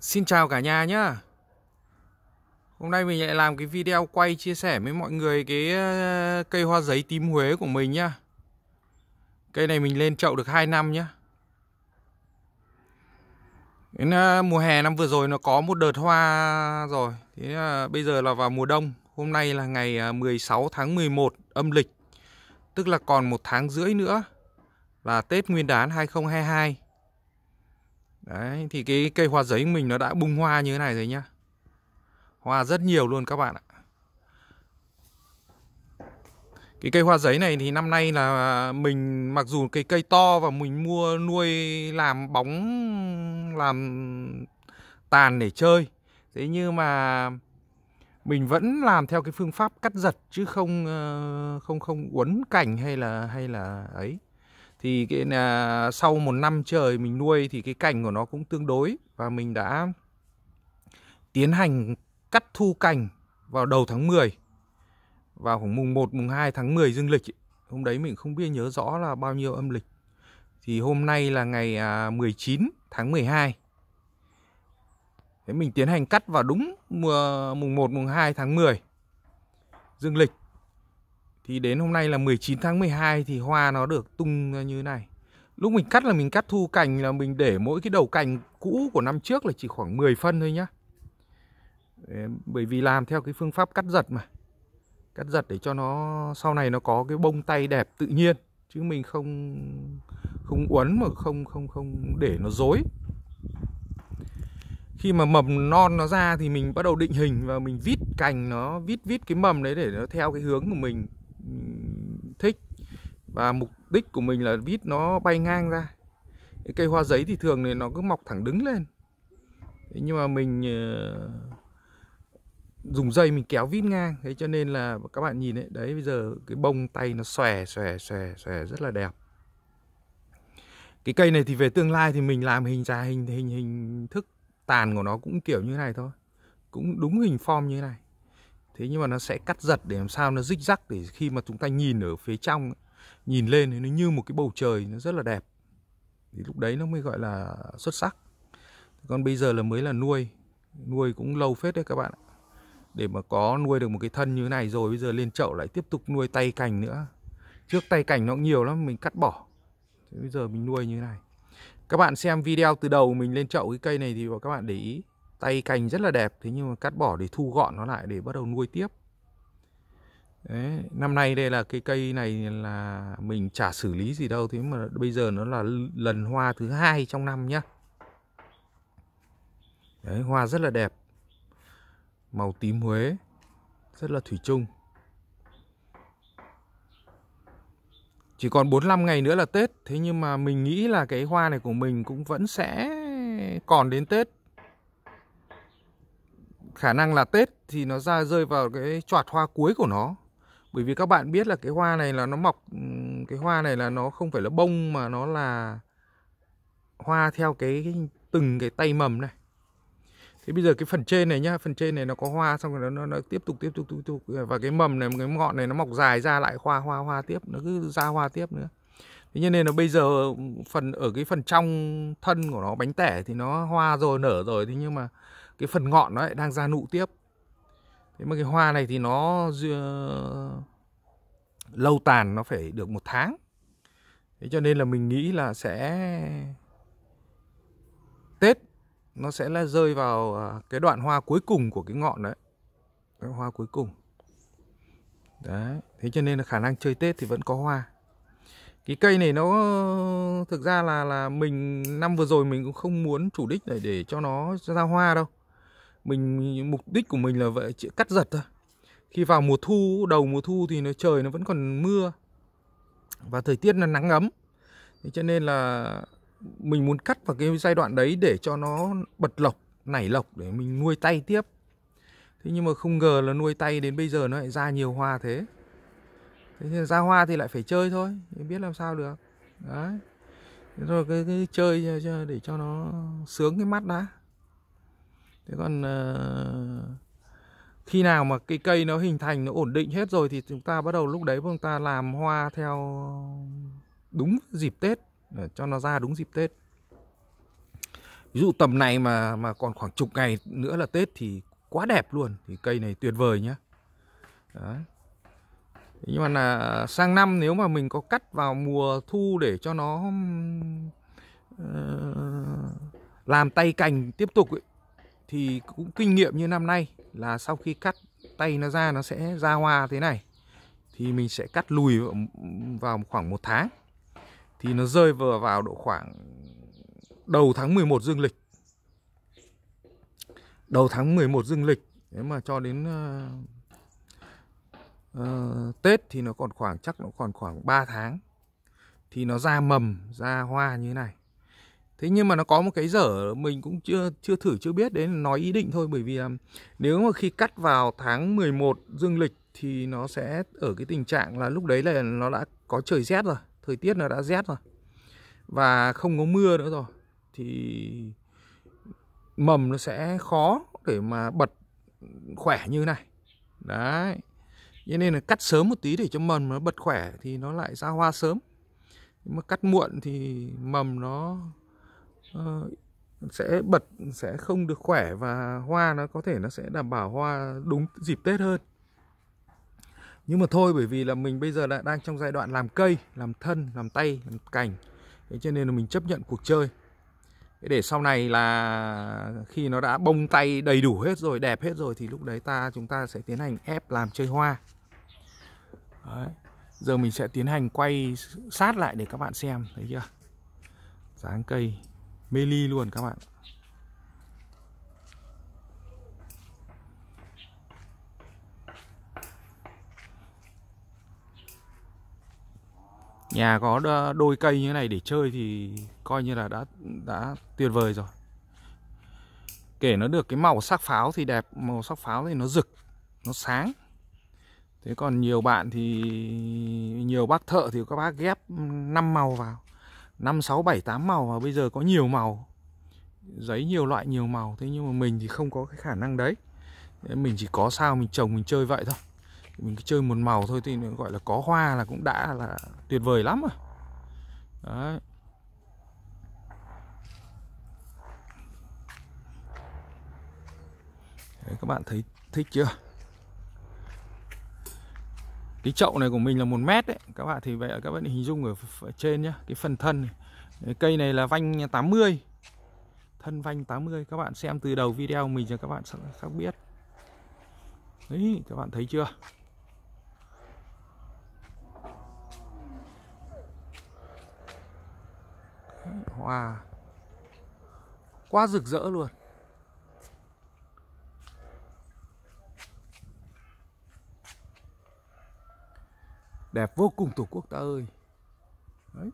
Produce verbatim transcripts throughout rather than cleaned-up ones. Xin chào cả nhà nhá. Hôm nay mình lại làm cái video quay chia sẻ với mọi người cái cây hoa giấy tím Huế của mình nhá. Cây này mình lên chậu được hai năm nhá. Đến mùa hè năm vừa rồi nó có một đợt hoa rồi. Thế bây giờ là vào mùa đông. Hôm nay là ngày mười sáu tháng mười một âm lịch. Tức là còn một tháng rưỡi nữa là Tết Nguyên đán hai không hai hai. Đấy, thì cái cây hoa giấy của mình nó đã bung hoa như thế này rồi nhá. Hoa rất nhiều luôn các bạn ạ. Cái cây hoa giấy này thì năm nay là mình mặc dù cái cây to và mình mua nuôi làm bóng, làm tàn để chơi. Thế nhưng mà mình vẫn làm theo cái phương pháp cắt giật chứ không không không uốn cành hay là hay là ấy. Thì cái là sau một năm trời mình nuôi thì cái cành của nó cũng tương đối và mình đã tiến hành cắt thu cành vào đầu tháng mười, vào khoảng mùng một mùng hai tháng mười dương lịch. Hôm đấy mình không biết nhớ rõ là bao nhiêu âm lịch. Thì hôm nay là ngày mười chín tháng mười hai. Thế mình tiến hành cắt vào đúng mùng một mùng hai tháng mười dương lịch. Thì đến hôm nay là mười chín tháng mười hai thì hoa nó được tung ra như thế này. Lúc mình cắt là mình cắt thu cành là mình để mỗi cái đầu cành cũ của năm trước là chỉ khoảng mười phân thôi nhá. Bởi vì làm theo cái phương pháp cắt giật mà. Cắt giật để cho nó sau này nó có cái bông tay đẹp tự nhiên. Chứ mình không không uốn mà không không không để nó rối. Khi mà mầm non nó ra thì mình bắt đầu định hình và mình vít cành nó, vít vít cái mầm đấy để nó theo cái hướng của mình thích. Và mục đích của mình là vít nó bay ngang ra. Cái cây hoa giấy thì thường thì nó cứ mọc thẳng đứng lên. Thế nhưng mà mình dùng dây mình kéo vít ngang. Thế cho nên là các bạn nhìn đấy, đấy bây giờ cái bông tay nó xòe xòe xòe xòe rất là đẹp. Cái cây này thì về tương lai thì mình làm hình ra hình hình hình thức tàn của nó cũng kiểu như thế này thôi. Cũng đúng hình form như thế này. Thế nhưng mà nó sẽ cắt giật để làm sao nó rích rắc, để khi mà chúng ta nhìn ở phía trong, nhìn lên thì nó như một cái bầu trời, nó rất là đẹp. Thì lúc đấy nó mới gọi là xuất sắc. Còn bây giờ là mới là nuôi. Nuôi cũng lâu phết đấy các bạn ạ. Để mà có nuôi được một cái thân như thế này rồi, bây giờ lên chậu lại tiếp tục nuôi tay cành nữa. Trước tay cành nó cũng nhiều lắm, mình cắt bỏ. Thế bây giờ mình nuôi như thế này. Các bạn xem video từ đầu mình lên chậu cái cây này thì các bạn để ý. Tay cành rất là đẹp, thế nhưng mà cắt bỏ để thu gọn nó lại để bắt đầu nuôi tiếp. Đấy, năm nay đây là cái cây này là mình chả xử lý gì đâu. Thế mà bây giờ nó là lần hoa thứ hai trong năm nhá. Đấy, hoa rất là đẹp. Màu tím Huế, rất là thủy chung. Chỉ còn bốn mươi lăm ngày nữa là Tết. Thế nhưng mà mình nghĩ là cái hoa này của mình cũng vẫn sẽ còn đến Tết. Khả năng là Tết thì nó ra rơi vào cái choạt hoa cuối của nó. Bởi vì các bạn biết là cái hoa này là nó mọc, cái hoa này là nó không phải là bông mà nó là hoa theo cái từng cái tay mầm này. Thế bây giờ cái phần trên này nhá, phần trên này nó có hoa xong rồi nó, nó, nó tiếp tục tiếp tục tiếp tục và cái mầm này, cái ngọn này nó mọc dài ra lại hoa hoa hoa tiếp, nó cứ ra hoa tiếp nữa. Thế cho nên là bây giờ phần ở cái phần trong thân của nó, bánh tẻ thì nó hoa rồi nở rồi, thế nhưng mà cái phần ngọn nó lại đang ra nụ tiếp. Thế mà cái hoa này thì nó lâu tàn, nó phải được một tháng. Thế cho nên là mình nghĩ là sẽ Tết nó sẽ là rơi vào cái đoạn hoa cuối cùng của cái ngọn đấy. Cái hoa cuối cùng. Đấy, thế cho nên là khả năng chơi Tết thì vẫn có hoa. Cái cây này nó thực ra là là mình năm vừa rồi mình cũng không muốn chủ đích để để cho nó ra hoa đâu. Mình mục đích của mình là vậy, cắt giật thôi. Khi vào mùa thu, đầu mùa thu thì nó trời nó vẫn còn mưa và thời tiết là nắng ấm. Thế cho nên là mình muốn cắt vào cái giai đoạn đấy để cho nó bật lộc, nảy lộc để mình nuôi tay tiếp. Thế nhưng mà không ngờ là nuôi tay đến bây giờ nó lại ra nhiều hoa thế. Thế thì ra hoa thì lại phải chơi thôi, biết làm sao được. Đấy. Rồi cái, cái chơi để cho nó sướng cái mắt đã. Thế còn uh, khi nào mà cái cây nó hình thành, nó ổn định hết rồi thì chúng ta bắt đầu lúc đấy chúng ta làm hoa theo đúng dịp Tết. Để cho nó ra đúng dịp Tết. Ví dụ tầm này mà mà còn khoảng chục ngày nữa là Tết thì quá đẹp luôn, thì cây này tuyệt vời nhá. Đấy. Nhưng mà là sang năm nếu mà mình có cắt vào mùa thu để cho nó uh, làm tay cành tiếp tục ấy, thì cũng kinh nghiệm như năm nay là sau khi cắt tay nó ra, nó sẽ ra hoa thế này, thì mình sẽ cắt lùi vào khoảng một tháng, thì nó rơi vừa vào độ khoảng đầu tháng mười một dương lịch. Đầu tháng mười một dương lịch, nếu mà cho đến uh, uh, Tết thì nó còn khoảng, chắc nó còn khoảng ba tháng thì nó ra mầm, ra hoa như thế này. Thế nhưng mà nó có một cái dở mình cũng chưa chưa thử, chưa biết, đến nói ý định thôi, bởi vì um, nếu mà khi cắt vào tháng mười một dương lịch thì nó sẽ ở cái tình trạng là lúc đấy là nó đã có trời rét rồi, thời tiết nó đã rét rồi và không có mưa nữa rồi, thì mầm nó sẽ khó để mà bật khỏe như này. Đấy, cho nên là cắt sớm một tí để cho mầm nó bật khỏe thì nó lại ra hoa sớm. Nhưng mà cắt muộn thì mầm nó uh, sẽ bật, sẽ không được khỏe, và hoa nó có thể nó sẽ đảm bảo hoa đúng dịp Tết hơn. Nhưng mà thôi, bởi vì là mình bây giờ lại đang trong giai đoạn làm cây, làm thân, làm tay, làm cành, thế cho nên là mình chấp nhận cuộc chơi. Để sau này là khi nó đã bông tay đầy đủ hết rồi, đẹp hết rồi, thì lúc đấy ta chúng ta sẽ tiến hành ép làm chơi hoa. Đấy. Giờ mình sẽ tiến hành quay sát lại để các bạn xem, thấy chưa? Dáng cây mê ly luôn các bạn. Nhà có đôi cây như thế này để chơi thì coi như là đã đã tuyệt vời rồi. Kể nó được cái màu sắc pháo thì đẹp, màu sắc pháo thì nó rực, nó sáng. Thế còn nhiều bạn thì, nhiều bác thợ thì các bác ghép năm màu vào, năm, sáu, bảy, tám màu vào. Bây giờ có nhiều màu, giấy nhiều loại, nhiều màu. Thế nhưng mà mình thì không có cái khả năng đấy. Mình chỉ có sao mình trồng mình chơi vậy thôi. Mình cứ chơi một màu thôi thì gọi là có hoa là cũng đã là tuyệt vời lắm rồi. Đấy. Đấy, các bạn thấy thích chưa? Cái chậu này của mình là một mét đấy. Các bạn thì vậy, các bạn hình dung ở trên nhá, cái phần thân này. Đấy, cây này là vanh tám mươi. Thân vanh tám mươi, các bạn xem từ đầu video mình cho các bạn sẽ biết. Đấy, các bạn thấy chưa? Hoa quá rực rỡ luôn. Đẹp vô cùng Tổ quốc ta ơi. Đấy.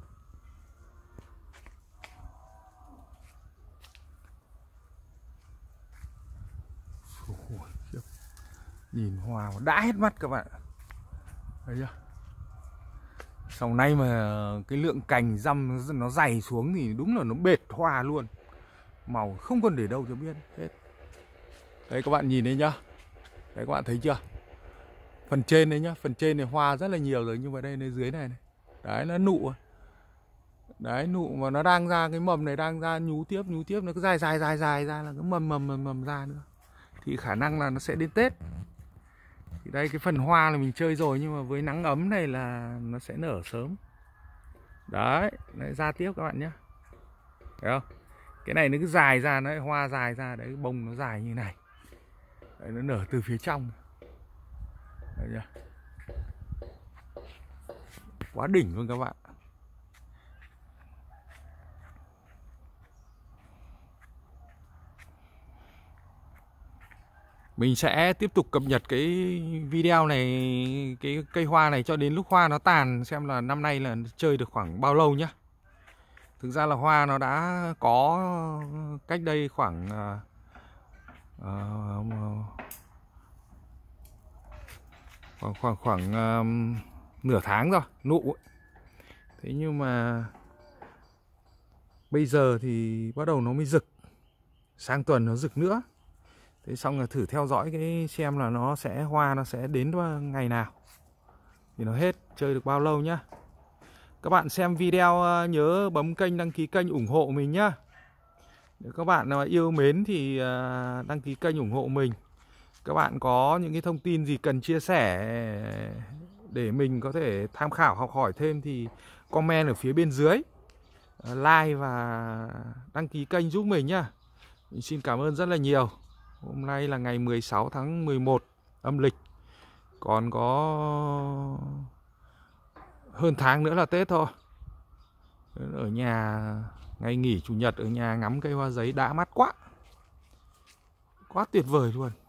Nhìn hoa đã hết mắt các bạn. Thấy chưa? Sau này mà cái lượng cành răm nó dày xuống thì đúng là nó bệt hoa luôn. Màu không còn để đâu cho biết hết. Đấy, các bạn nhìn đấy nhá. Đấy, các bạn thấy chưa? Phần trên đấy nhá, phần trên này hoa rất là nhiều rồi, nhưng mà đây này, dưới này này. Đấy, nó nụ. Đấy, nụ mà nó đang ra, cái mầm này đang ra nhú tiếp, nhú tiếp, nó cứ dài dài dài dài ra là cứ mầm mầm mầm mầm ra nữa. Thì khả năng là nó sẽ đến Tết. Thì đây, cái phần hoa là mình chơi rồi, nhưng mà với nắng ấm này là nó sẽ nở sớm. Đấy, lại ra tiếp các bạn nhé. Thấy không? Cái này nó cứ dài ra, nó hoa dài ra, đấy, bông nó dài như này. Đấy, nó nở từ phía trong. Đấy chưa? Quá đỉnh luôn các bạn. Mình sẽ tiếp tục cập nhật cái video này, cái cây hoa này cho đến lúc hoa nó tàn, xem là năm nay là chơi được khoảng bao lâu nhá. Thực ra là hoa nó đã có cách đây khoảng uh, khoảng khoảng, khoảng uh, nửa tháng rồi, nụ. Thế nhưng mà bây giờ thì bắt đầu nó mới rực, sang tuần nó rực nữa. Thế xong là thử theo dõi cái xem là nó sẽ hoa nó sẽ đến ngày nào thì nó hết, chơi được bao lâu nhá. Các bạn xem video nhớ bấm kênh, đăng ký kênh ủng hộ mình nhá. Nếu các bạn yêu mến thì đăng ký kênh ủng hộ mình. Các bạn có những cái thông tin gì cần chia sẻ để mình có thể tham khảo, học hỏi thêm thì comment ở phía bên dưới, like và đăng ký kênh giúp mình nhá. Mình xin cảm ơn rất là nhiều. Hôm nay là ngày mười sáu tháng mười một âm lịch, còn có hơn tháng nữa là Tết thôi. Ở nhà ngày nghỉ chủ nhật, ở nhà ngắm cây hoa giấy đã mắt quá, quá tuyệt vời luôn.